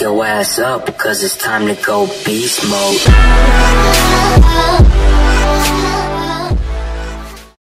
Pack your ass up, cause it's time to go beast mode.